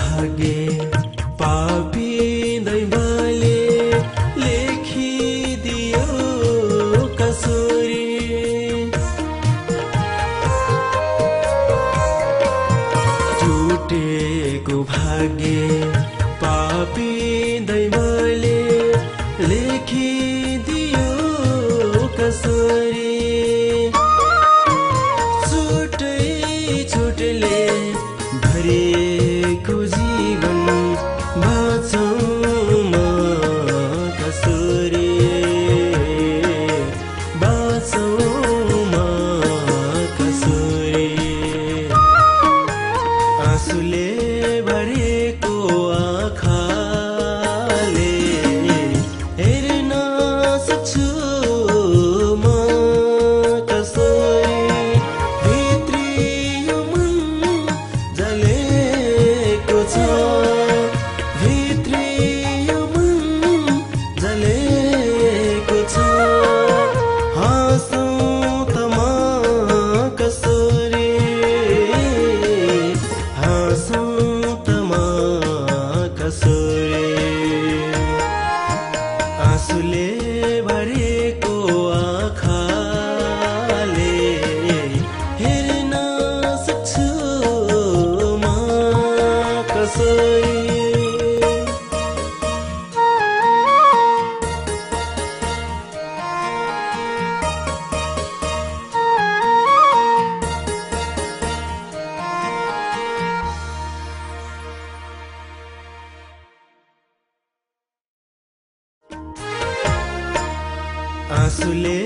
भागे पापी दै माले लेखी दियो कसुरी झूठे को भागे पापी दै माले लेखी दियो कसुरी सुले